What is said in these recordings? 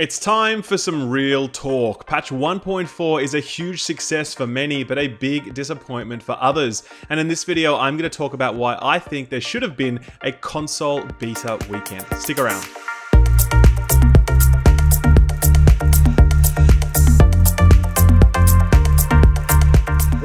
It's time for some real talk. Patch 1.4 is a huge success for many, but a big disappointment for others. And in this video, I'm going to talk about why I think there should have been a console beta weekend. Stick around.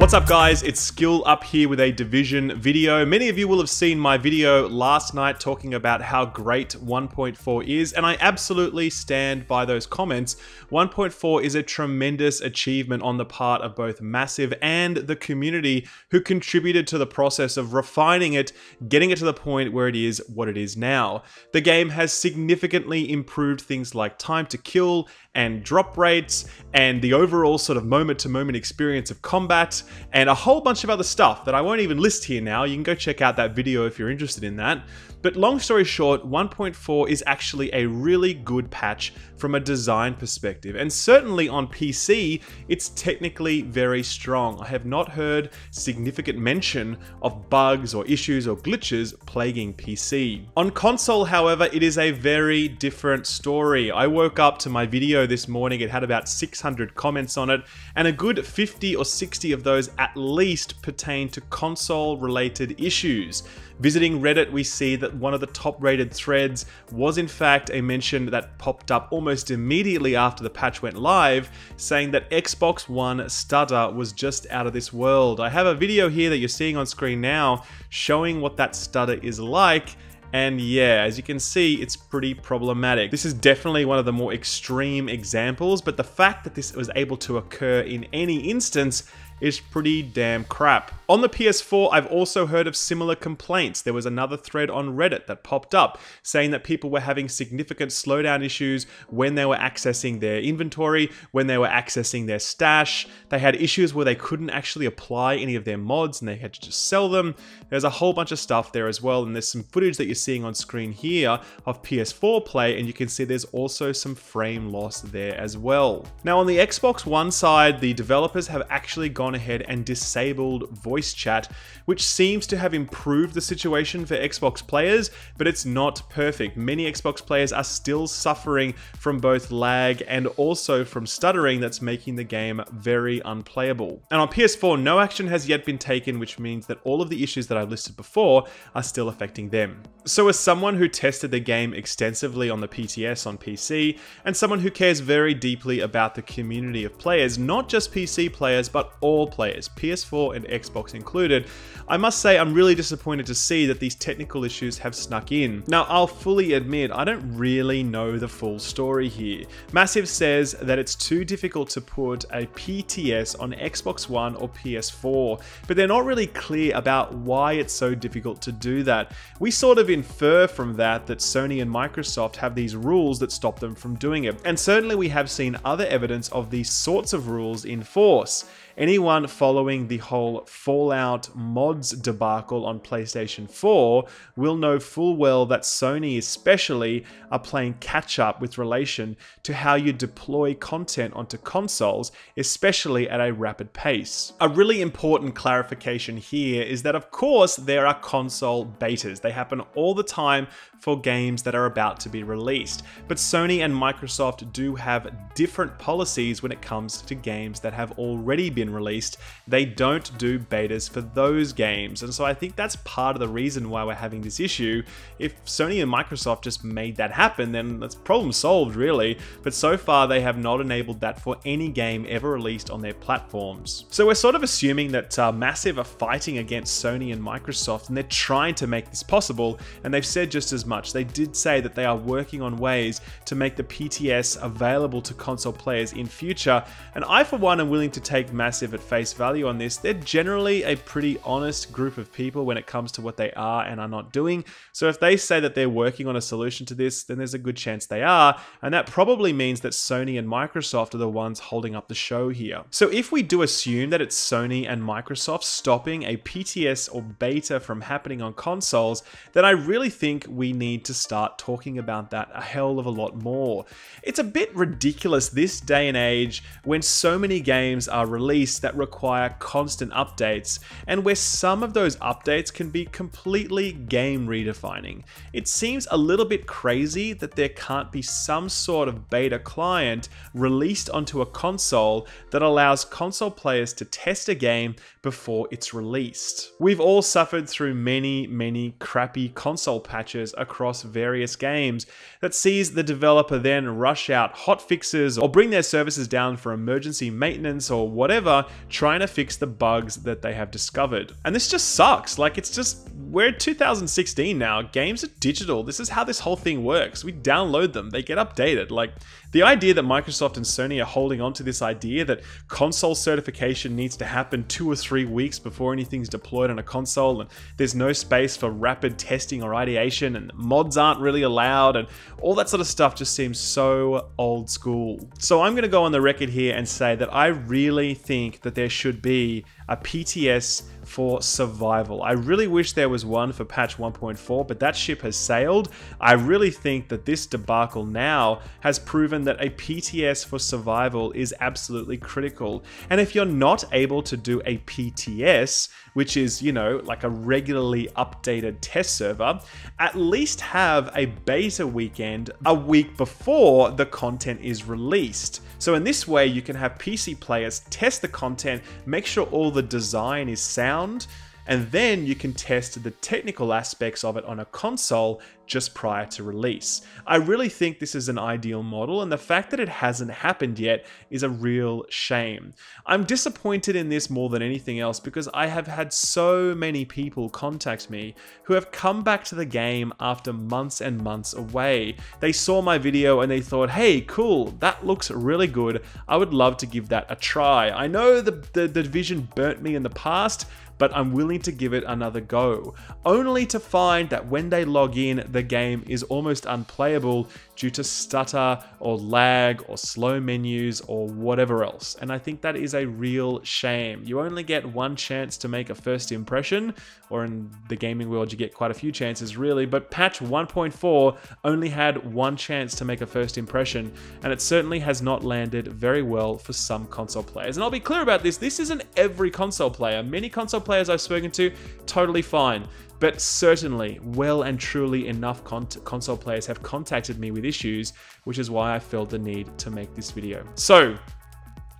What's up guys, it's Skill Up here with a Division video. Many of you will have seen my video last night talking about how great 1.4 is, and I absolutely stand by those comments. 1.4 is a tremendous achievement on the part of both Massive and the community who contributed to the process of refining it, getting it to the point where it is what it is now. The game has significantly improved things like time to kill and drop rates and the overall sort of moment-to-moment experience of combat, and a whole bunch of other stuff that I won't even list here now. You can go check out that video if you're interested in that. But long story short, 1.4 is actually a really good patch from a design perspective. And certainly on PC, it's technically very strong. I have not heard significant mention of bugs or issues or glitches plaguing PC. On console, however, it is a very different story. I woke up to my video this morning. It had about 600 comments on it, and a good 50 or 60 of those at least pertain to console related issues. Visiting Reddit, we see that one of the top rated threads was in fact a mention that popped up almost immediately after the patch went live, saying that Xbox One stutter was just out of this world. I have a video here that you're seeing on screen now showing what that stutter is like. And yeah, as you can see, it's pretty problematic. This is definitely one of the more extreme examples, but the fact that this was able to occur in any instance is pretty damn crap. On the PS4, I've also heard of similar complaints. There was another thread on Reddit that popped up saying that people were having significant slowdown issues when they were accessing their inventory, when they were accessing their stash. They had issues where they couldn't actually apply any of their mods and they had to just sell them. There's a whole bunch of stuff there as well, and there's some footage that you're seeing on screen here of PS4 play, and you can see there's also some frame loss there as well. Now on the Xbox One side, the developers have actually gone ahead and disabled voice chat, which seems to have improved the situation for Xbox players, but it's not perfect. Many Xbox players are still suffering from both lag and also from stuttering that's making the game very unplayable. And on PS4, no action has yet been taken, which means that all of the issues that I've listed before are still affecting them. So as someone who tested the game extensively on the PTS on PC, and someone who cares very deeply about the community of players, not just PC players, but all players, PS4 and Xbox included, I must say I'm really disappointed to see that these technical issues have snuck in. Now, I'll fully admit, I don't really know the full story here. Massive says that it's too difficult to put a PTS on Xbox One or PS4, but they're not really clear about why it's so difficult to do that. We sort of infer from that Sony and Microsoft have these rules that stop them from doing it, and certainly we have seen other evidence of these sorts of rules in force. Anyone following the whole Fallout mods debacle on PlayStation 4 will know full well that Sony especially are playing catch up with relation to how you deploy content onto consoles, especially at a rapid pace. A really important clarification here is that of course there are console betas. They happen all the time for games that are about to be released, but Sony and Microsoft do have different policies when it comes to games that have already been released. They don't do betas for those games, and so I think that's part of the reason why we're having this issue. If Sony and Microsoft just made that happen, then that's problem solved really, but so far they have not enabled that for any game ever released on their platforms. So we're sort of assuming that Massive are fighting against Sony and Microsoft, and they're trying to make this possible, and they've said just as much. They did say that they are working on ways to make the PTS available to console players in future, and I for one am willing to take Massive at face value on this. They're generally a pretty honest group of people when it comes to what they are and are not doing. So if they say that they're working on a solution to this, then there's a good chance they are. And that probably means that Sony and Microsoft are the ones holding up the show here. So if we do assume that it's Sony and Microsoft stopping a PTS or beta from happening on consoles, then I really think we need to start talking about that a hell of a lot more. It's a bit ridiculous this day and age when so many games are released release that require constant updates, and where some of those updates can be completely game redefining. It seems a little bit crazy that there can't be some sort of beta client released onto a console that allows console players to test a game before it's released. We've all suffered through many crappy console patches across various games that sees the developer then rush out hot fixes or bring their services down for emergency maintenance or whatever, trying to fix the bugs that they have discovered. And this just sucks. Like, it's just, we're in 2016 now, games are digital. This is how this whole thing works. We download them, they get updated. Like, the idea that Microsoft and Sony are holding on to this idea that console certification needs to happen 2 or 3 weeks before anything's deployed on a console, and there's no space for rapid testing or ideation, and mods aren't really allowed, and all that sort of stuff just seems so old school. So I'm gonna go on the record here and say that I really think that there should be a PTS for survival. I really wish there was one for patch 1.4, but that ship has sailed. I really think that this debacle now has proven that a PTS for survival is absolutely critical. And if you're not able to do a PTS, which is, you know, like a regularly updated test server, at least have a beta weekend a week before the content is released. So in this way, you can have PC players test the content, make sure all the design is sound, and then you can test the technical aspects of it on a console just prior to release. I really think this is an ideal model, and the fact that it hasn't happened yet is a real shame. I'm disappointed in this more than anything else because I have had so many people contact me who have come back to the game after months and months away. They saw my video and they thought, hey, cool, that looks really good. I would love to give that a try. I know the Division burnt me in the past, but I'm willing to give it another go, only to find that when they log in, the game is almost unplayable due to stutter or lag or slow menus or whatever else. And I think that is a real shame. You only get one chance to make a first impression, or in the gaming world, you get quite a few chances really, but patch 1.4 only had one chance to make a first impression, and it certainly has not landed very well for some console players. And I'll be clear about this, this isn't every console player. Many console players I've spoken to, totally fine. But certainly, well and truly enough console players have contacted me with issues, which is why I felt the need to make this video. So,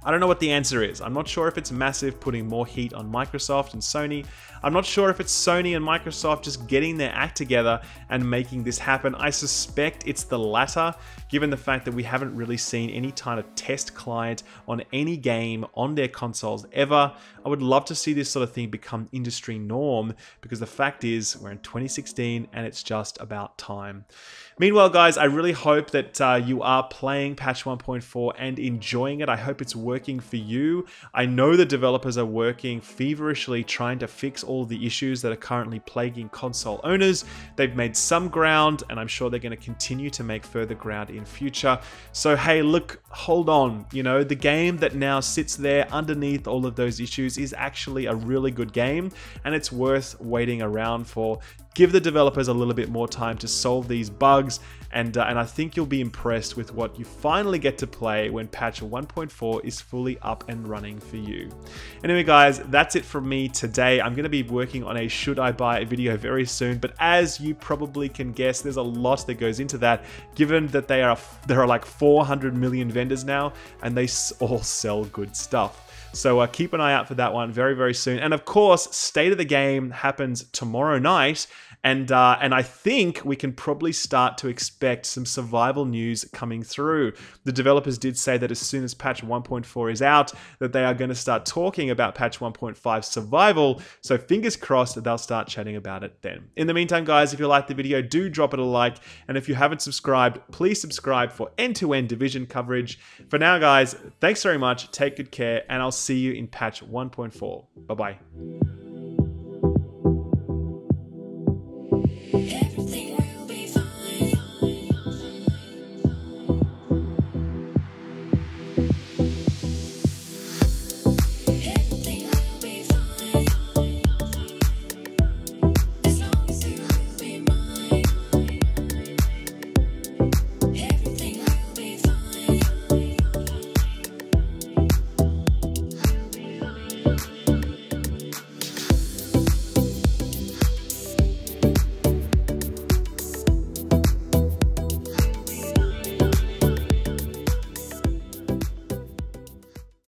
I don't know what the answer is. I'm not sure if it's Massive putting more heat on Microsoft and Sony. I'm not sure if it's Sony and Microsoft just getting their act together and making this happen. I suspect it's the latter, given the fact that we haven't really seen any kind of test client on any game on their consoles ever. I would love to see this sort of thing become industry norm, because the fact is we're in 2016 and it's just about time. Meanwhile, guys, I really hope that you are playing patch 1.4 and enjoying it. I hope it's working for you. I know the developers are working feverishly trying to fix all the issues that are currently plaguing console owners. They've made some ground, and I'm sure they're going to continue to make further ground in future. So hey, look, hold on. You know, the game that now sits there underneath all of those issues is actually a really good game, and it's worth waiting around for. Give the developers a little bit more time to solve these bugs, and I think you'll be impressed with what you finally get to play when patch 1.4 is fully up and running for you. Anyway, guys, that's it from me today. I'm going to be working on a should I buy video very soon, but as you probably can guess, there's a lot that goes into that, given that there are like 400 million vendors now, and they all sell good stuff. So keep an eye out for that one very, very soon. And of course, State of the Game happens tomorrow night. And I think we can probably start to expect some survival news coming through. The developers did say that as soon as patch 1.4 is out, that they are going to start talking about patch 1.5 survival. So fingers crossed that they'll start chatting about it then. In the meantime, guys, if you liked the video, do drop it a like. And if you haven't subscribed, please subscribe for end-to-end Division coverage. For now, guys, thanks very much. Take good care, and I'll see you in patch 1.4. Bye-bye.